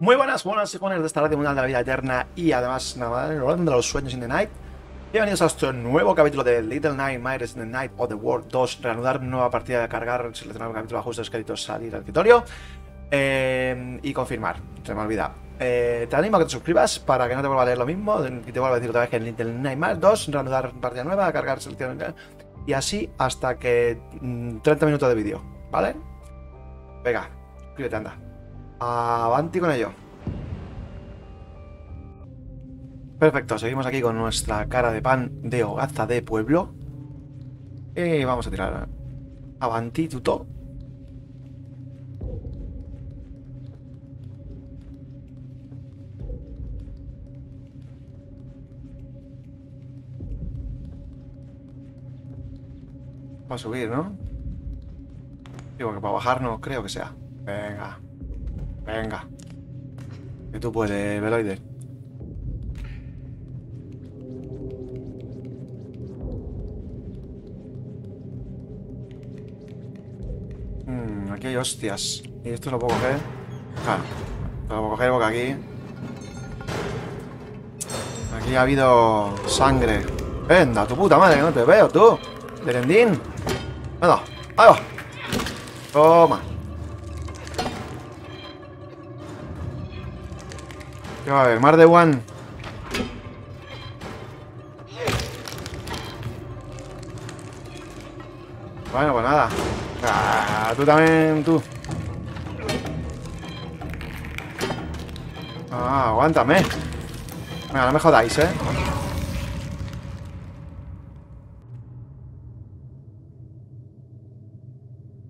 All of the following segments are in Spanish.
Muy buenas con de esta radio mundial de la vida eterna y además nada más de los sueños in the night. Bienvenidos a este nuevo capítulo de Little Nightmares in the Night of the World 2. Reanudar nueva partida, de cargar, seleccionar un capítulo bajo estos escritos, salir al escritorio y confirmar. Se me olvida. Te animo a que te suscribas para que no te vuelva a leer lo mismo. Y te vuelvo a decir otra vez que en Little Nightmares 2, reanudar partida nueva, cargar, seleccionar. Y así hasta que 30 minutos de vídeo, ¿vale? Venga, suscríbete, anda. Avanti con ello. Perfecto, seguimos aquí con nuestra cara de pan de hogaza de pueblo. Y vamos a tirar. Avanti, tuto. Va a subir, ¿no? Digo que para bajar no creo que sea. Venga. Venga. Que tú puedes, Veloide. Aquí hay hostias. Y esto lo puedo coger. Claro. Esto lo puedo coger porque aquí... Aquí ha habido sangre. Venga, tu puta madre, que no te veo, tú. Derendín. Venga, ahí va. Toma. ¿Qué va a haber? Mar de Juan. Bueno, pues nada. Ah, tú también, tú. Ah, aguántame. Venga, no me jodáis, ¿eh?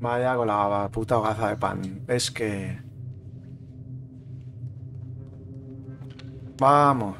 Vaya con la puta hogaza de pan. Es que... Vamos.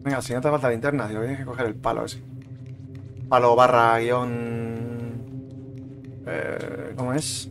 Venga, si no te falta linterna, si lo tienes que coger el palo ese. Palo barra guión... ¿Cómo es?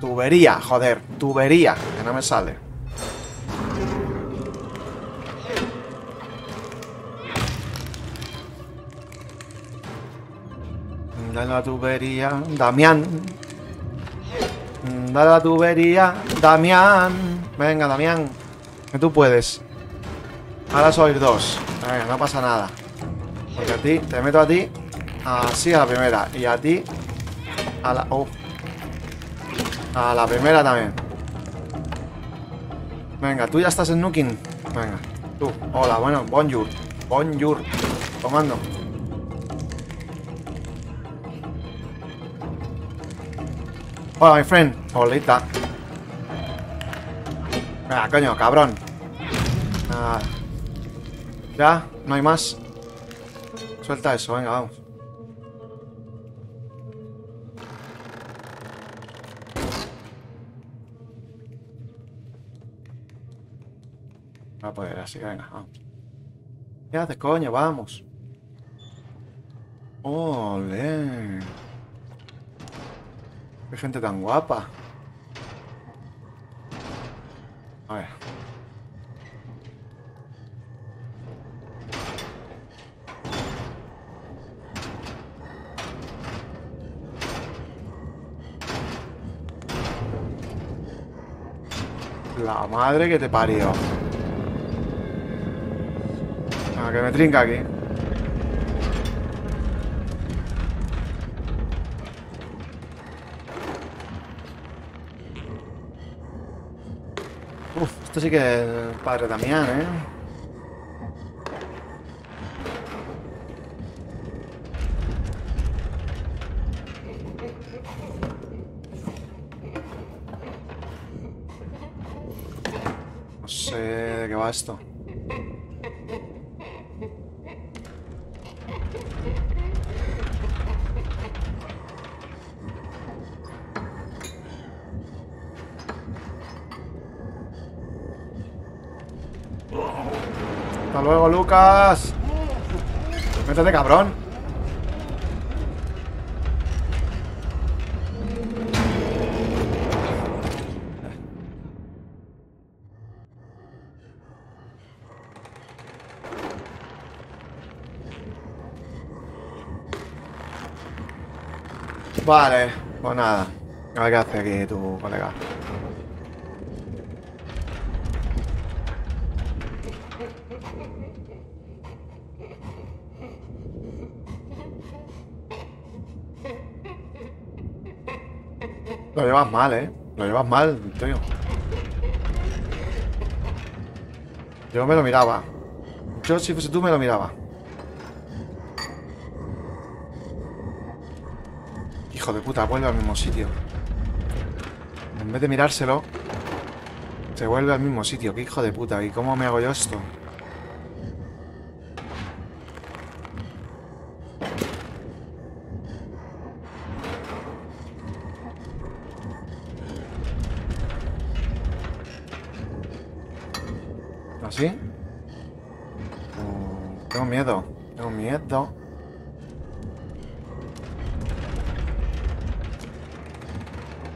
Tubería, joder. Tubería, que no me sale. Dale a la tubería, Damián. Dale a la tubería, Damián. Venga, Damián. Que tú puedes. Ahora sois dos. Venga, no pasa nada. Porque a ti, te meto a ti. Así a la primera. Y a ti. A la... Oh. A la primera también. Venga, tú ya estás en nuking. Venga, tú. Hola, bueno, bonjour. Bonjour. Comando. Hola, my friend. Holita. Venga, coño, cabrón. Ah. Ya, no hay más. Suelta eso, venga, vamos. No va a poder, así que venga, vamos. ¿Qué haces, coño? Vamos. ¡Ole! ¡Qué gente tan guapa! A ver. La madre que te parió. Ah, que me trinca aquí. Esto sí que es padre Damián, ¿eh? No sé de qué va esto. Hasta luego, Lucas. Métete, cabrón. Vale, pues nada. A ver qué hace aquí tu colega. Lo llevas mal, ¿eh? Lo llevas mal, Antonio. Yo me lo miraba. Yo, si fuese tú, me lo miraba. Hijo de puta, vuelve al mismo sitio. En vez de mirárselo, se vuelve al mismo sitio. Qué hijo de puta. ¿Y cómo me hago yo esto? ¿Así? Tengo miedo. Tengo miedo.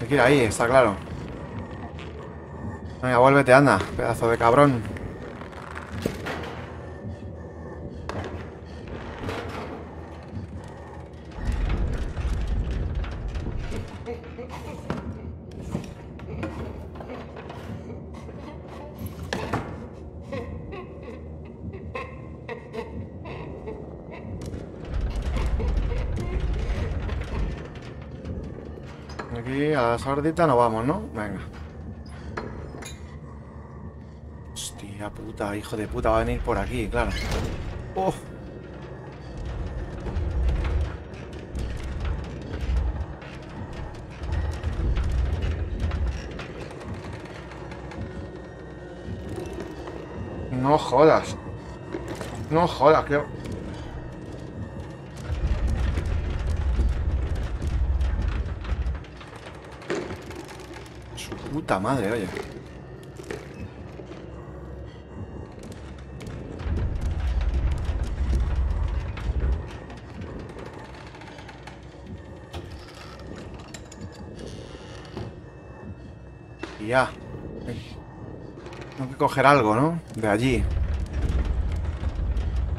Hay que ir ahí, está claro. Venga, vuélvete, anda, pedazo de cabrón. Aquí a la sardita no vamos, ¿no? Venga. Hostia puta, hijo de puta, va a venir por aquí, claro. ¡Oh! No jodas. No jodas, creo. Puta madre, oye. Y ya. Tengo que coger algo, ¿no? De allí.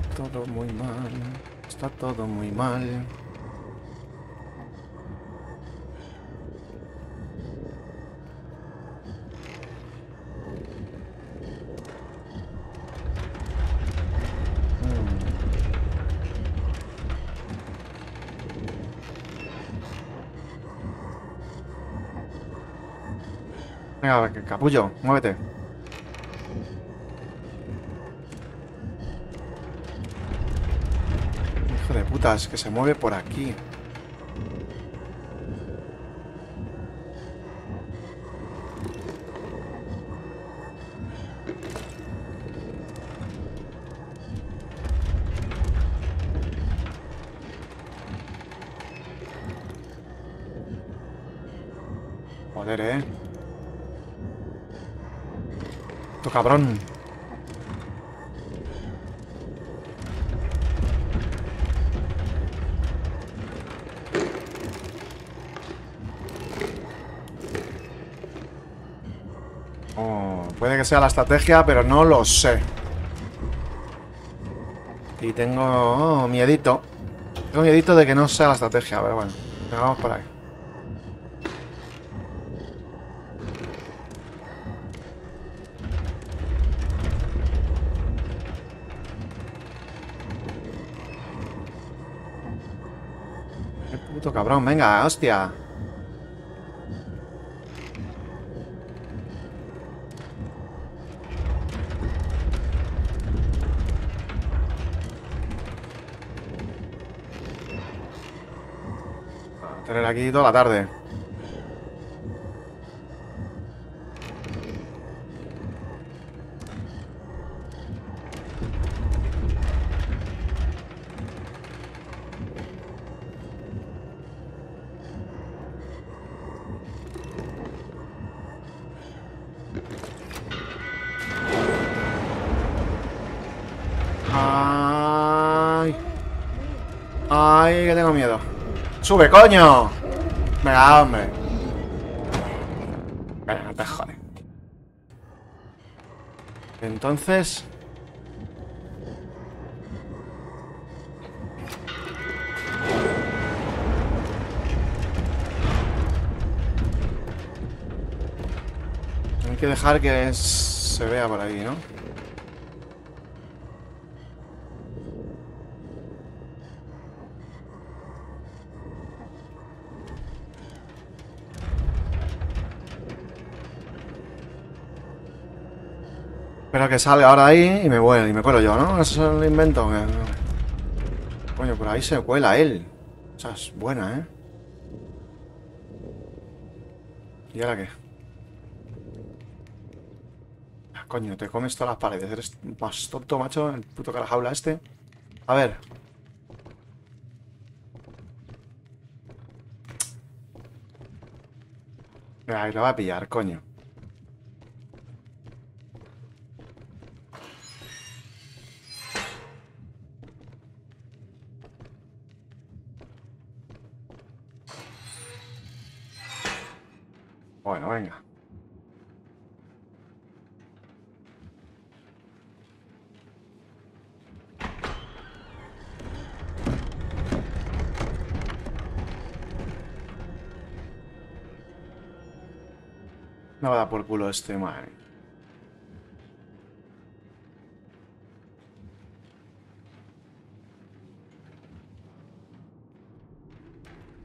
Está todo muy mal. Está todo muy mal. Venga, capullo, muévete. Hijo de puta, es que se mueve por aquí. Joder, cabrón. Oh, puede que sea la estrategia, pero no lo sé. Y tengo miedito. Tengo miedito de que no sea la estrategia, pero bueno, vamos por ahí. Cabrón, venga, hostia. Vamos a tener aquí toda la tarde. Ay, que tengo miedo. ¡Sube, coño! Venga, hombre. Venga, no te jodes. Entonces... hay que dejar que se vea por ahí, ¿no? Espero que salga ahora ahí y me vuelo, y me cuelo yo, ¿no? Eso es el invento. Coño, por ahí se cuela él. O sea, es buena, ¿eh? ¿Y ahora qué? Ah, coño, te comes todas las paredes. Eres más tonto, macho, el puto carajaula este. A ver. Ahí lo va a pillar, coño. Bueno, venga. Me va a dar por culo este, man.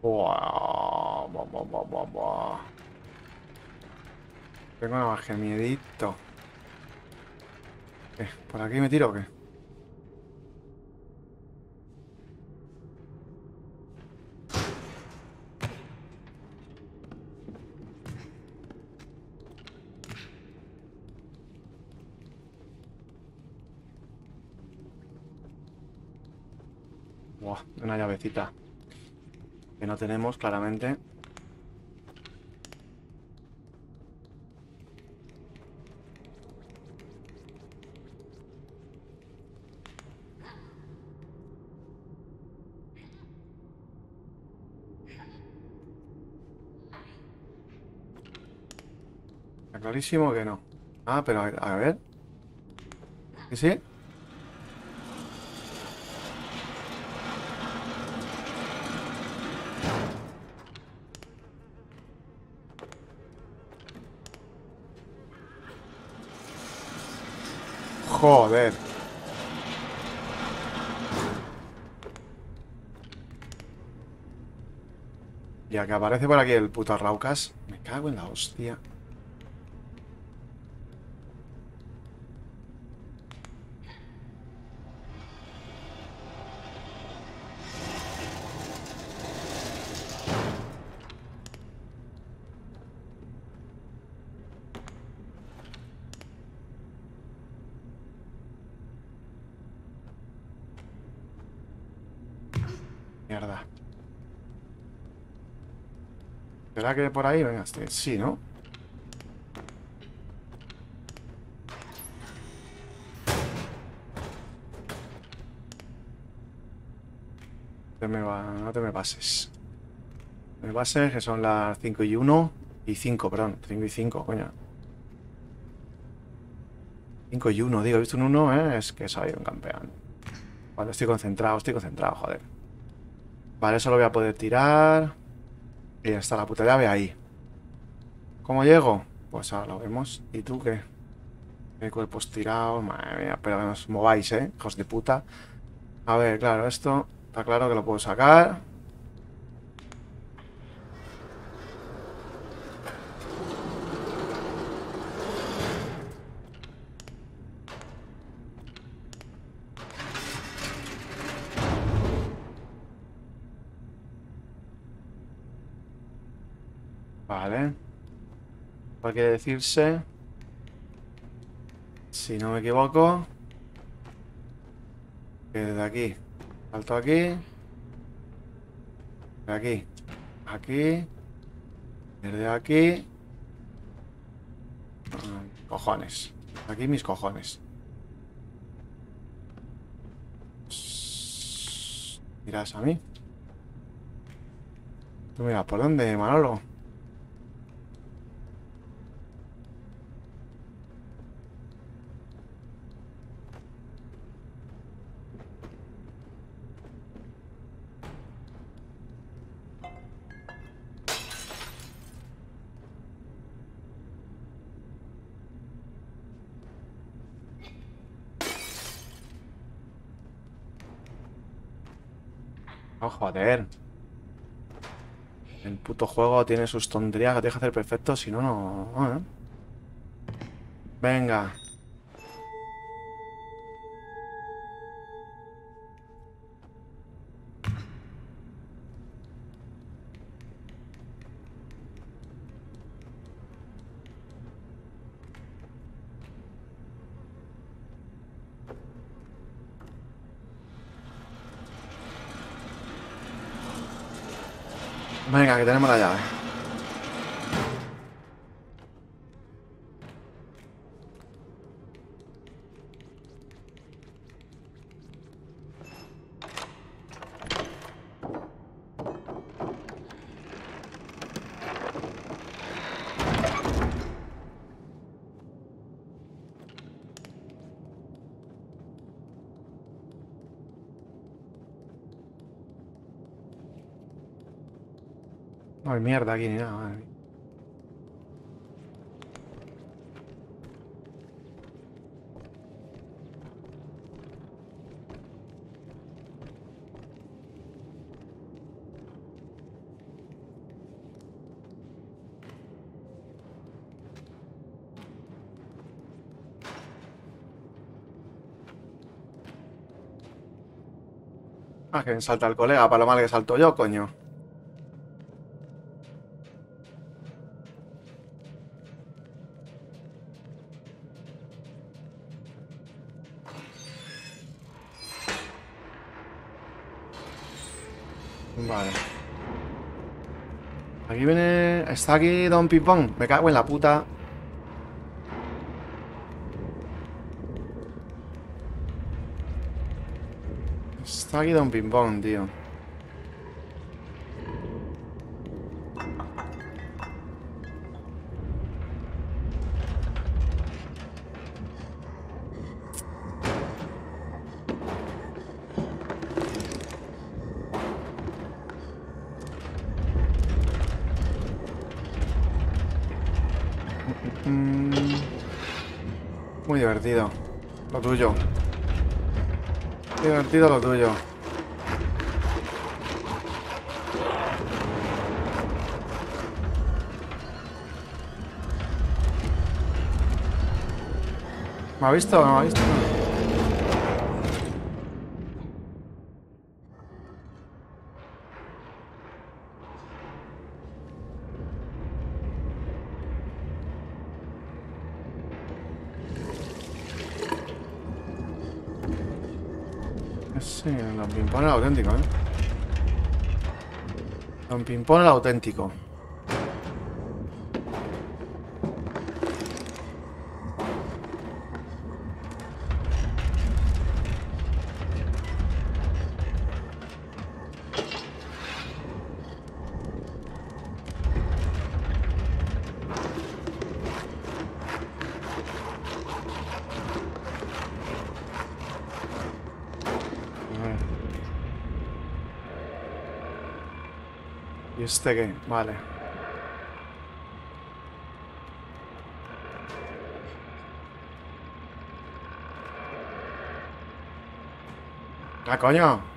Buah, buah, buah, buah, buah. Tengo una baja miedito. ¿Qué? ¿Por aquí me tiro o qué? Una llavecita que no tenemos, claramente. Está clarísimo que no. Ah, pero a ver. ¿Que sí? Joder. Ya que aparece por aquí el puto Raucas. Me cago en la hostia. Mierda. ¿Será que por ahí? Venga, sí, ¿no? No te me pases. No me pases, que son las 5 y 1 y 5, perdón. 5 y 5, coño. 5 y 1, digo, he visto un 1, ¿eh? Es que soy un campeón. Cuando estoy concentrado, joder. Vale, eso lo voy a poder tirar. Y ya está la puta llave ahí. ¿Cómo llego? Pues ahora lo vemos. ¿Y tú qué? El cuerpo estirado. Madre mía, pero que nos mováis, hijos de puta. A ver, claro, esto está claro que lo puedo sacar. Vale. ¿Para qué decirse? Si no me equivoco. Que desde aquí. Salto aquí. De aquí. Aquí. Desde aquí. Cojones. Aquí mis cojones. Miras a mí. Tú miras por dónde, Manolo. Oh, joder. El puto juego tiene sus tonterías que te deja hacer perfecto, si no, no. Venga. Venga, que tenemos la llave. No hay mierda aquí ni nada, madre mía. Ah, que bien salta el colega, para lo mal que salto yo, coño. Vale. Aquí viene... Está aquí Don Pimpon. Me cago en la puta. Está aquí Don Pimpon, tío. Muy divertido. Lo tuyo. Divertido lo tuyo. ¿Me ha visto o no me ha visto? Sí, Don Pimpon el auténtico, ¿eh? Don Pimpon el auténtico. ¿Y este qué? Vale. ¡Ah, coño!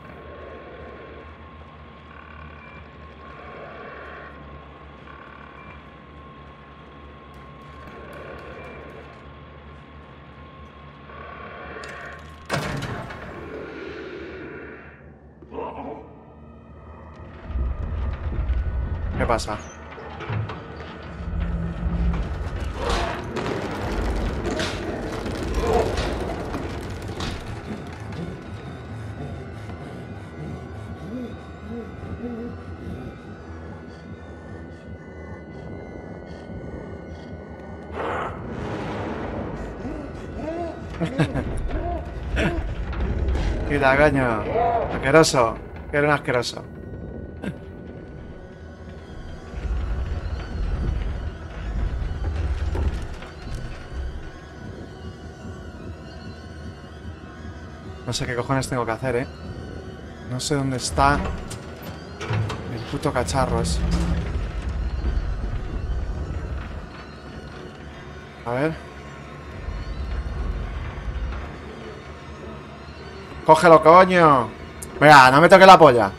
¿Qué pasa? Quita, coño. Asqueroso. Que era un asqueroso. No sé qué cojones tengo que hacer, ¿eh? No sé dónde está el puto cacharro ese. A ver. ¡Cógelo, coño! Venga, no me toque la polla.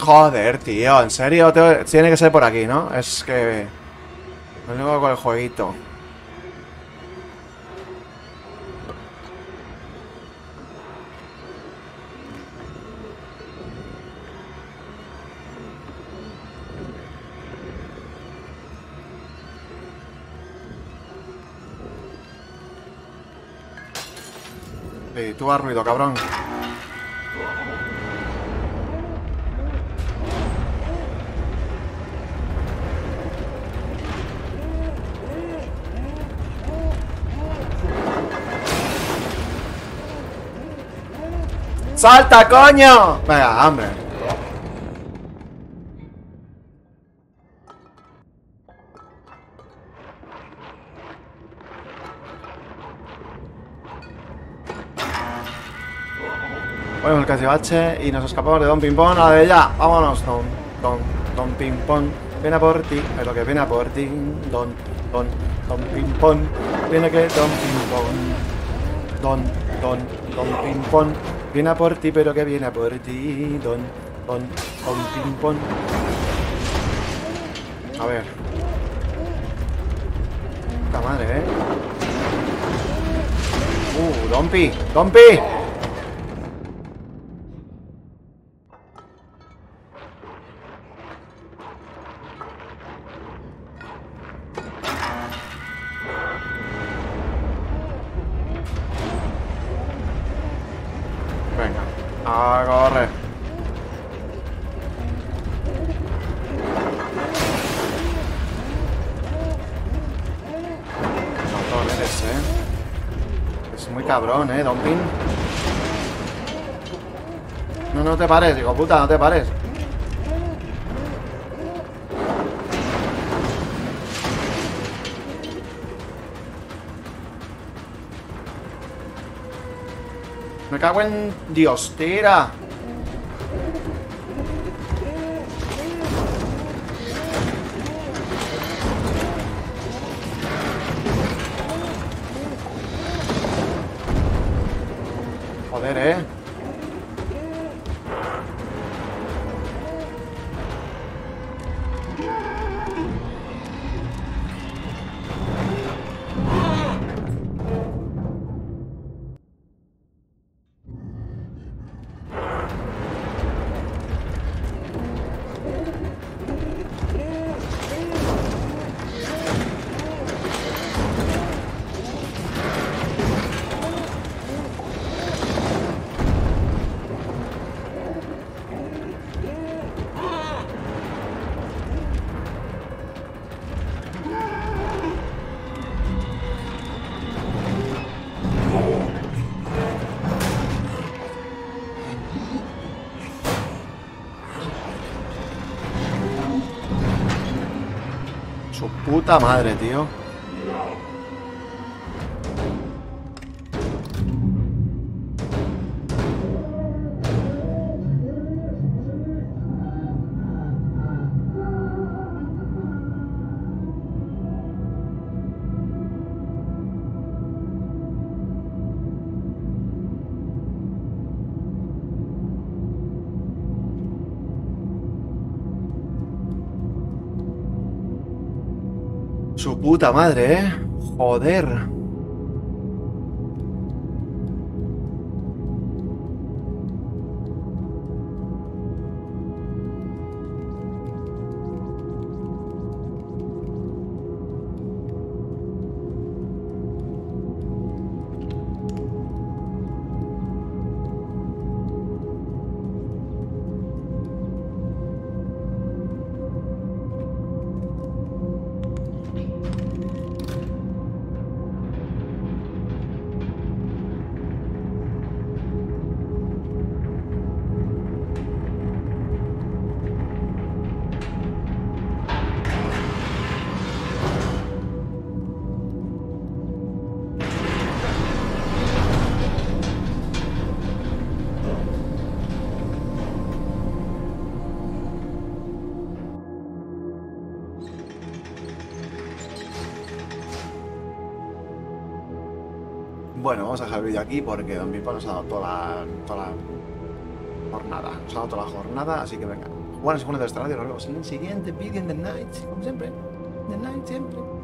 Joder, tío, en serio, tiene que ser por aquí, ¿no? Es que... Me vengo con el jueguito. Sí, tú haz ruido, cabrón. ¡Salta, coño! Venga, hombre. Ponemos el cachivache y nos escapamos de Don Pimpon. ¡A de ya! ¡Vámonos, Don Pimpon! Viene a por ti, es lo que viene a por ti. Don Pimpon. Viene que Don Pimpon. Don Pimpon. Viene a por ti, pero que viene a por ti, don Pimpon. A ver. Puta madre, ¿eh? Dompi, Dompi. Cabrón, Don Pin. No, no te pares, digo, puta, no te pares. Me cago en Dios, tira. Puta madre, tío. Su puta madre, Joder. Bueno, vamos a dejar el vídeo aquí porque Don Pimpon nos ha dado toda la jornada. Nos ha dado toda la jornada, así que venga. Bueno, segundo de esta radio, nos vemos en el siguiente vídeo en The Night, como siempre. The Night, siempre.